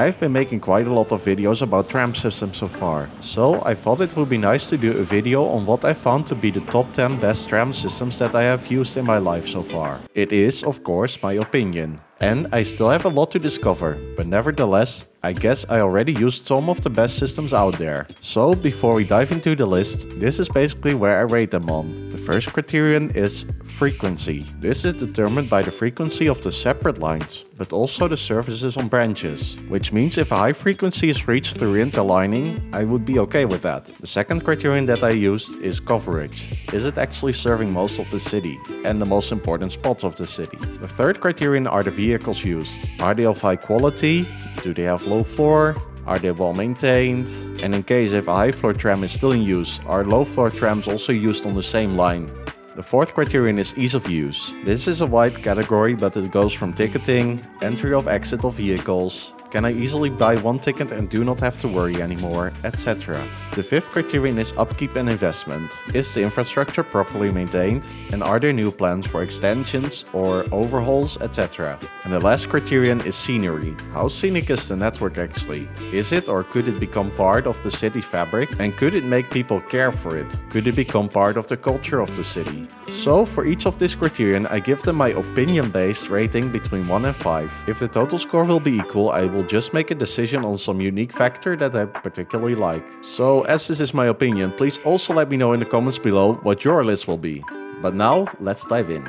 I've been making quite a lot of videos about tram systems so far, so I thought it would be nice to do a video on what I found to be the top 10 best tram systems that I have used in my life so far. It is, of course, my opinion, and I still have a lot to discover, but nevertheless, I guess I already used some of the best systems out there. So before we dive into the list, this is basically where I rate them on. The first criterion is frequency. This is determined by the frequency of the separate lines, but also the services on branches, which means if a high frequency is reached through interlining, I would be okay with that. The second criterion that I used is coverage. Is it actually serving most of the city and the most important spots of the city? The third criterion are the vehicles used. Are they of high quality? Do they have low floor? Are they well maintained? And in case if a high floor tram is still in use, are low floor trams also used on the same line? The fourth criterion is ease of use. This is a wide category, but it goes from ticketing, entry of exit of vehicles, can I easily buy one ticket and do not have to worry anymore, etc. The fifth criterion is upkeep and investment. Is the infrastructure properly maintained? And are there new plans for extensions or overhauls, etc. And the last criterion is scenery. How scenic is the network actually? Is it or could it become part of the city fabric? And could it make people care for it? Could it become part of the culture of the city? So for each of these criterion, I give them my opinion-based rating between 1 and 5. If the total score will be equal, I will just make a decision on some unique factor that I particularly like. So as this is my opinion, please also let me know in the comments below what your list will be. But now, let's dive in.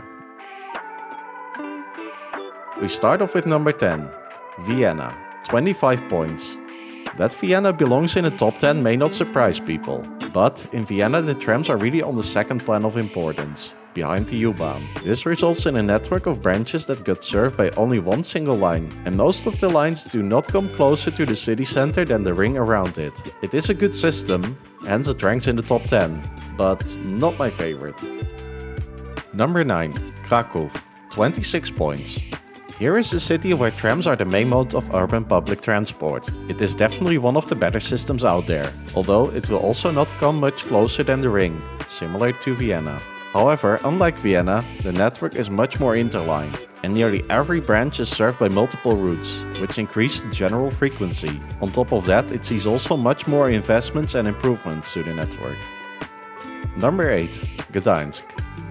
We start off with number 10, Vienna, 25 points. That Vienna belongs in the top 10 may not surprise people, but in Vienna the trams are really on the second plan of importance, behind the U-Bahn. This results in a network of branches that get served by only one single line, and most of the lines do not come closer to the city center than the ring around it. It is a good system, hence it ranks in the top 10, but not my favorite. Number 9, Kraków, 26 points. Here is a city where trams are the main mode of urban public transport. It is definitely one of the better systems out there, although it will also not come much closer than the ring, similar to Vienna. However, unlike Vienna, the network is much more interlined, and nearly every branch is served by multiple routes, which increase the general frequency. On top of that, it sees also much more investments and improvements to the network. Number 8, Gdańsk,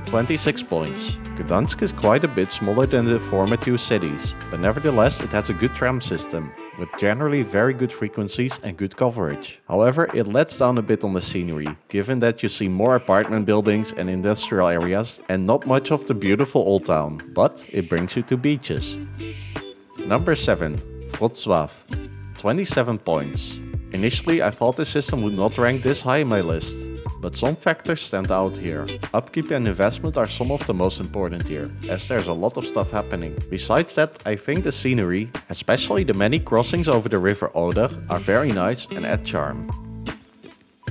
26 points. Gdańsk is quite a bit smaller than the former two cities, but nevertheless it has a good tram system, with generally very good frequencies and good coverage. However, it lets down a bit on the scenery, given that you see more apartment buildings and industrial areas and not much of the beautiful old town, but it brings you to beaches. Number 7, Wrocław, 27 points. Initially I thought this system would not rank this high in my list, but some factors stand out here. Upkeep and investment are some of the most important here, as there's a lot of stuff happening. Besides that, I think the scenery, especially the many crossings over the river Oder, are very nice and add charm.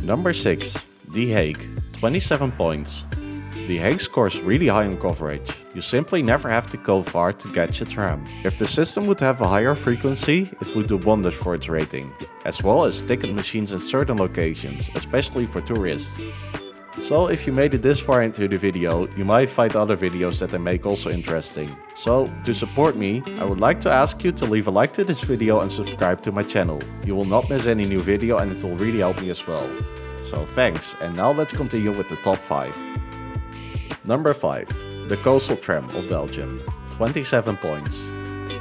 Number 6, The Hague, 27 points. The Hague scores really high on coverage. You simply never have to go far to catch a tram. If the system would have a higher frequency, it would do wonders for its rating, as well as ticket machines in certain locations, especially for tourists. So if you made it this far into the video, you might find other videos that I make also interesting. So to support me, I would like to ask you to leave a like to this video and subscribe to my channel. You will not miss any new video and it will really help me as well. So thanks, and now let's continue with the top 5. Number 5, the Coastal Tram of Belgium, 27 points.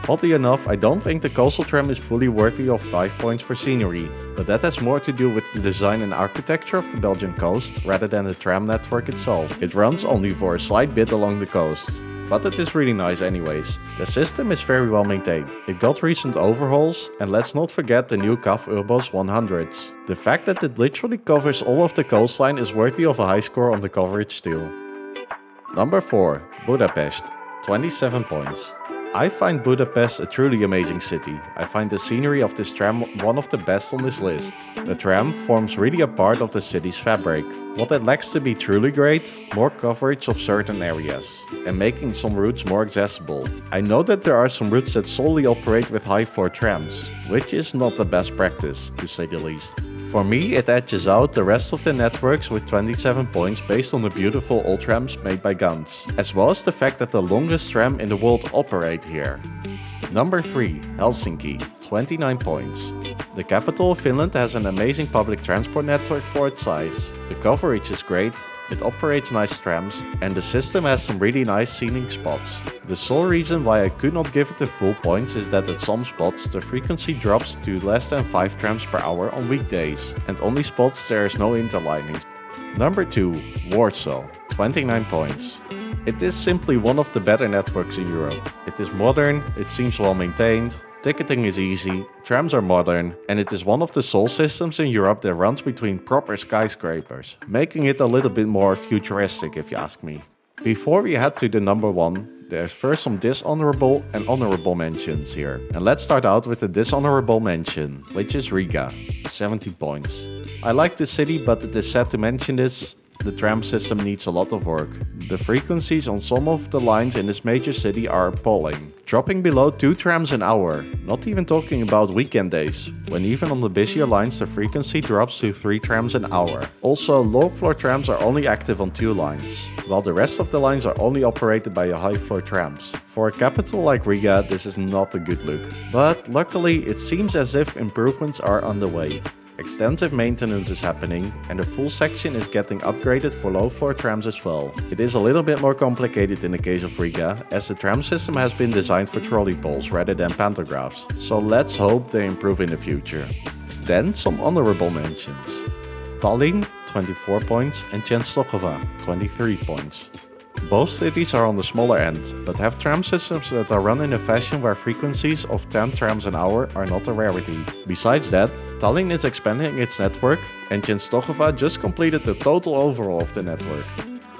Oddly enough, I don't think the Coastal Tram is fully worthy of 5 points for scenery, but that has more to do with the design and architecture of the Belgian coast rather than the tram network itself. It runs only for a slight bit along the coast, but it is really nice anyways. The system is very well maintained. It got recent overhauls, and let's not forget the new CAF Urbos 100s. The fact that it literally covers all of the coastline is worthy of a high score on the coverage too. Number 4, Budapest, 27 points. I find Budapest a truly amazing city. I find the scenery of this tram one of the best on this list. The tram forms really a part of the city's fabric. What it lacks to be truly great, more coverage of certain areas, and making some routes more accessible. I know that there are some routes that solely operate with high floor trams, which is not the best practice, to say the least. For me, it edges out the rest of the networks with 27 points based on the beautiful old trams made by Ganz, as well as the fact that the longest tram in the world operate here. Number 3, Helsinki, 29 points. The capital of Finland has an amazing public transport network for its size. The coverage is great, it operates nice trams, and the system has some really nice scenic spots. The sole reason why I could not give it the full points is that at some spots the frequency drops to less than 5 trams per hour on weekdays, and only spots there is no interlining. Number 2, Warsaw, 29 points. It is simply one of the better networks in Europe. It is modern, it seems well maintained, ticketing is easy, trams are modern, and it is one of the sole systems in Europe that runs between proper skyscrapers, making it a little bit more futuristic if you ask me. Before we head to the number 1, there's first some dishonorable and honorable mentions here. And let's start out with the dishonorable mention, which is Riga, 17 points. I like the city, but it is sad to mention this. The tram system needs a lot of work. The frequencies on some of the lines in this major city are appalling, dropping below 2 trams an hour, not even talking about weekend days, when even on the busier lines the frequency drops to 3 trams an hour. Also, low floor trams are only active on 2 lines, while the rest of the lines are only operated by high floor trams. For a capital like Riga, this is not a good look, but luckily it seems as if improvements are underway. Extensive maintenance is happening, and the full section is getting upgraded for low floor trams as well. It is a little bit more complicated in the case of Riga, as the tram system has been designed for trolley poles rather than pantographs, so let's hope they improve in the future. Then some honorable mentions. Tallinn, 24 points, and Częstochowa, 23 points. Both cities are on the smaller end, but have tram systems that are run in a fashion where frequencies of 10 trams an hour are not a rarity. Besides that, Tallinn is expanding its network, and Częstochowa just completed the total overhaul of the network.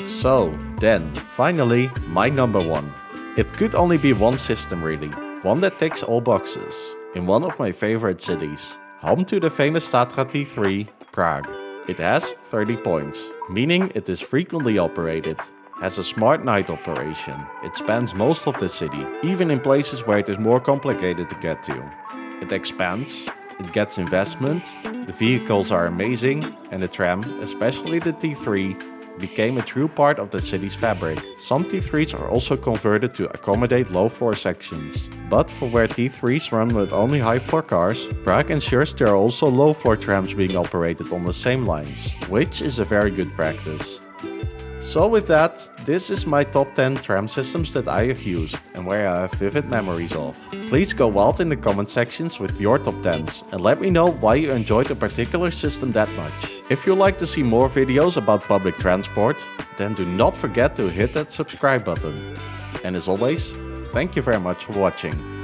So then, finally, my number 1. It could only be one system really, one that ticks all boxes, in one of my favorite cities, home to the famous Tatra T3, Prague. It has 30 points, meaning it is frequently operated. Has a smart night operation. It spans most of the city, even in places where it is more complicated to get to. It expands, it gets investment, the vehicles are amazing, and the tram, especially the T3, became a true part of the city's fabric. Some T3s are also converted to accommodate low floor sections. But for where T3s run with only high floor cars, Prague ensures there are also low floor trams being operated on the same lines, which is a very good practice. So with that, this is my top 10 tram systems that I have used and where I have vivid memories of. Please go wild in the comment sections with your top 10s and let me know why you enjoyed a particular system that much. If you'd like to see more videos about public transport, then do not forget to hit that subscribe button. And as always, thank you very much for watching.